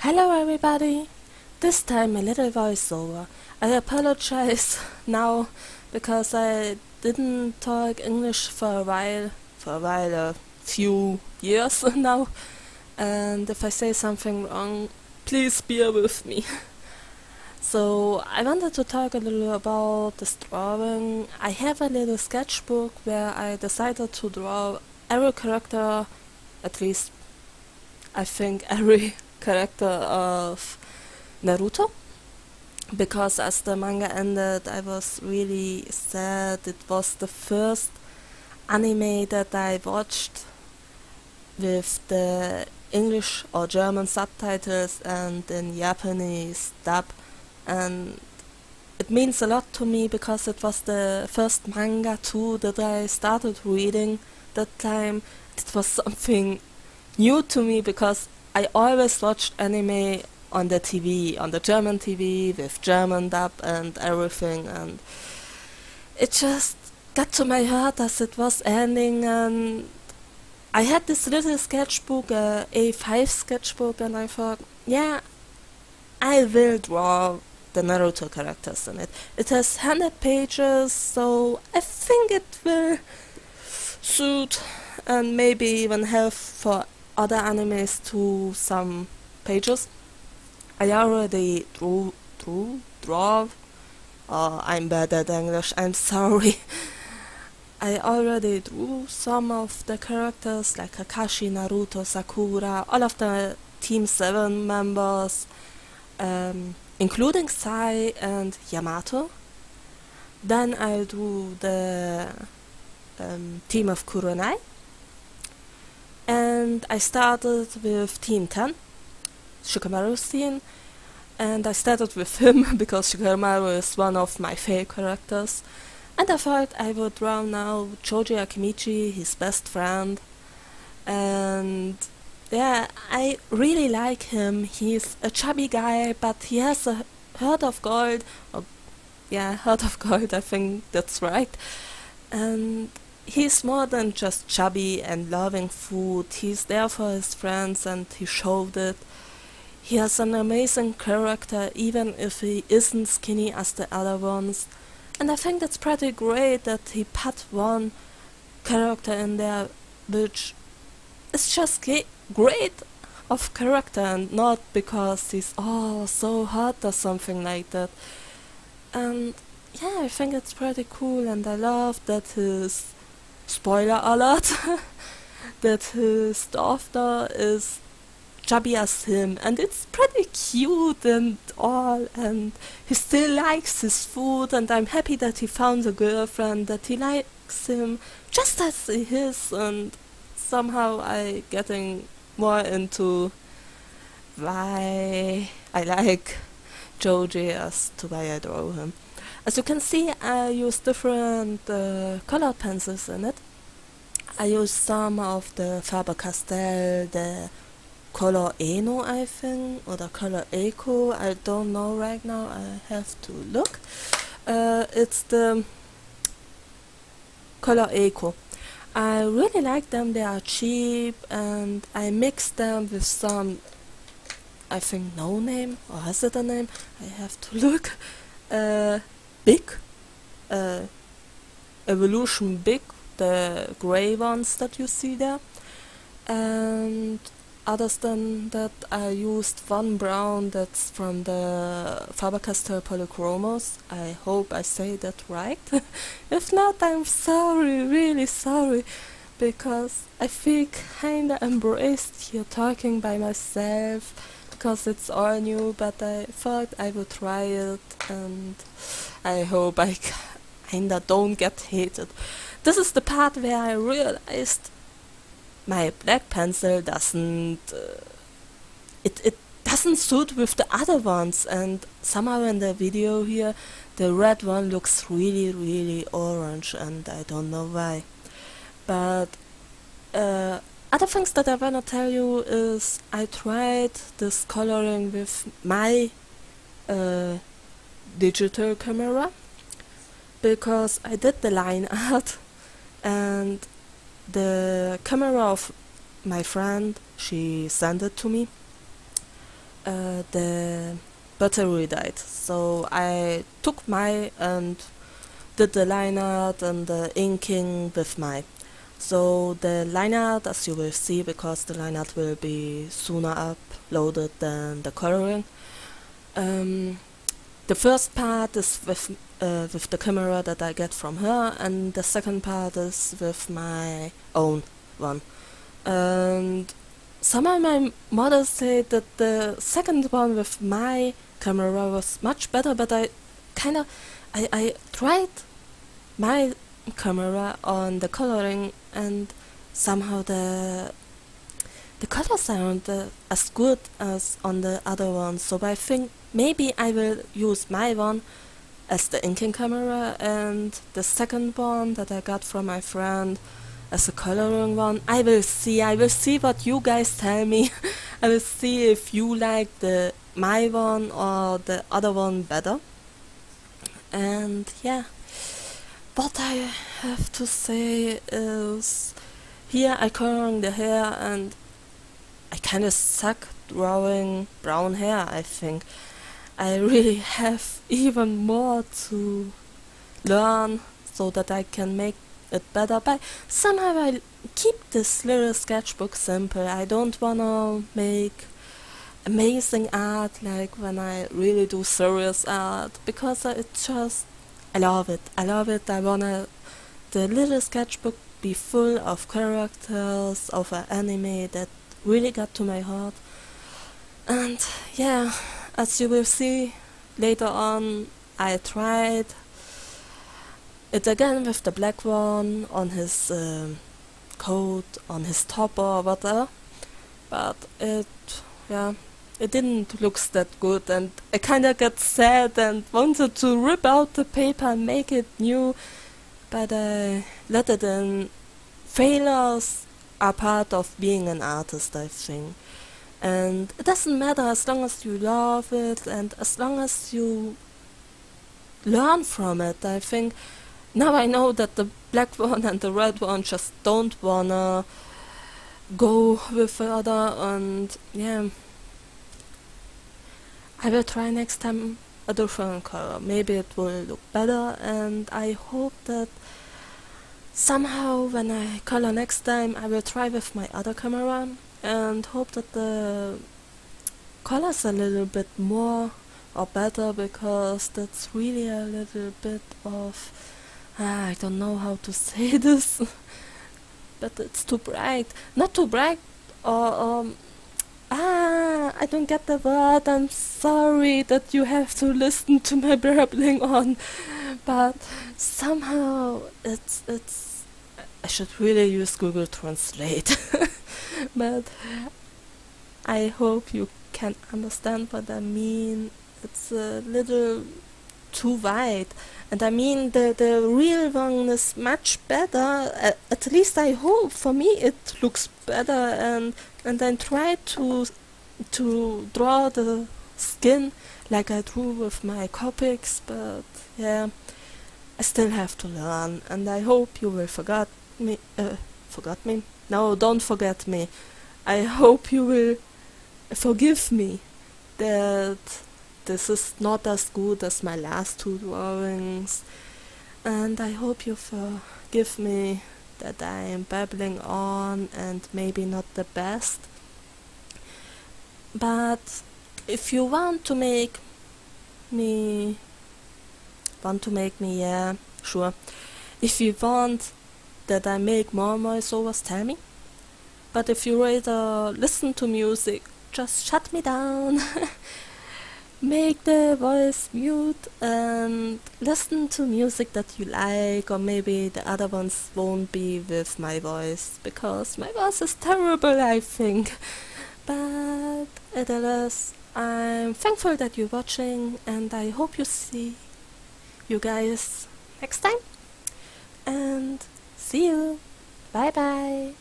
Hello everybody! This time a little voiceover. I apologize now because I didn't talk English for a few years now, and if I say something wrong, please bear with me. So I wanted to talk a little about this drawing. I have a little sketchbook where I decided to draw every character, at least I think every character of Naruto, because as the manga ended I was really sad. It was the first anime that I watched with the English or German subtitles and in Japanese dub, and it means a lot to me because it was the first manga too that I started reading that time. It was something new to me because I always watched anime on the TV, on the German TV, with German dub and everything, and it just got to my heart as it was ending. And I had this little sketchbook, A5 sketchbook, and I thought, yeah, I will draw the Naruto characters in it. It has 100 pages, so I think it will suit and maybe even help for other animes to some pages. I already draw. Oh, I'm bad at English, I'm sorry. I already drew some of the characters like Kakashi, Naruto, Sakura, all of the Team 7 members, including Sai and Yamato. Then I drew the team of Kurunai, and I started with Team 10, Shikamaru's team, and I started with him because Shikamaru is one of my favorite characters. And I thought I would draw now Choji Akimichi, his best friend, and yeah, I really like him. He's a chubby guy, but he has a heart of gold, or, yeah, heart of gold, I think that's right, and he's more than just chubby and loving food. He's there for his friends and he showed it. He has an amazing character even if he isn't skinny as the other ones, and I think that's pretty great that he put one character in there which is just great of character and not because he's so hot or something like that. And yeah, I think it's pretty cool, and I love that his, spoiler alert, that his daughter is chubby as him, and it's pretty cute and all, and he still likes his food, and I'm happy that he found a girlfriend that he likes him just as he is, and somehow I'm getting more into why I like Choji as to why I draw him. As you can see, I use different color pencils in it. I use some of the Faber-Castell, the Color Eno, I think, or the Color Eco, I don't know right now, I have to look. It's the Color Eco. I really like them, they are cheap, and I mix them with some, I think, no name, or has it a name? I have to look. Evolution Big, the grey ones that you see there, and other than that I used one brown that's from the Faber-Castell Polychromos. I hope I say that right. If not, I'm sorry, really sorry, because I feel kinda embarrassed here talking by myself because it's all new, but I thought I would try it, and I hope I kinda don't get hated. This is the part where I realized my black pencil doesn't, it doesn't suit with the other ones, and somehow in the video here the red one looks really orange, and I don't know why. But other things that I wanna tell you is I tried this coloring with my digital camera because I did the line art, and the camera of my friend, she sent it to me, the battery died, so I took my and did the line art and the inking with my. So the line art, as you will see, because the line art will be sooner uploaded than the coloring. The first part is with the camera that I get from her, and the second part is with my own one. And some of my models say that the second one with my camera was much better, but I kind of I tried my camera on the coloring, and somehow the colors aren't as good as on the other one. So I think maybe I will use my one as the inking camera, and the second one that I got from my friend as a coloring one. I will see what you guys tell me. I will see if you like my one or the other one better. And yeah, what I have to say is, here I coloring the hair, and I kinda suck drawing brown hair, I think. I really have even more to learn so that I can make it better, but somehow I keep this little sketchbook simple. I don't wanna make amazing art like when I really do serious art, because it's just, I love it. I wanna the little sketchbook be full of characters of an anime that really got to my heart. And yeah, as you will see later on, I tried it again with the black one on his coat, on his top or whatever, but it didn't look that good, and I kinda got sad and wanted to rip out the paper and make it new, but I let it in. Failures are part of being an artist, I think, and it doesn't matter as long as you love it and as long as you learn from it. I think now I know that the black one and the red one just don't wanna go with further, and yeah, I will try next time a different color. Maybe it will look better, and I hope that somehow when I color next time I will try with my other camera and hope that the colors a little bit more or better, because that's really a little bit of, I don't know how to say this, but it's too bright. Not too bright, or I don't get the word. I'm sorry that you have to listen to my babbling on, but somehow it's I should really use Google Translate. But I hope you can understand what I mean. It's a little too wide, and I mean the real one is much better, at least I hope. For me it looks better, and I try to draw the skin like I drew with my Copics, but yeah, I still have to learn, and I hope you will don't forget me, I hope you will forgive me that this is not as good as my last two drawings, and I hope you forgive me that I am babbling on and maybe not the best. But if you want to make me, yeah, sure, if you want that I make more voiceovers, tell me. But if you rather listen to music, just shut me down. Make the voice mute and listen to music that you like, or maybe the other ones won't be with my voice, because my voice is terrible, I think. But otherwise, I'm thankful that you're watching, and I hope you see you guys next time. And see you. Bye bye.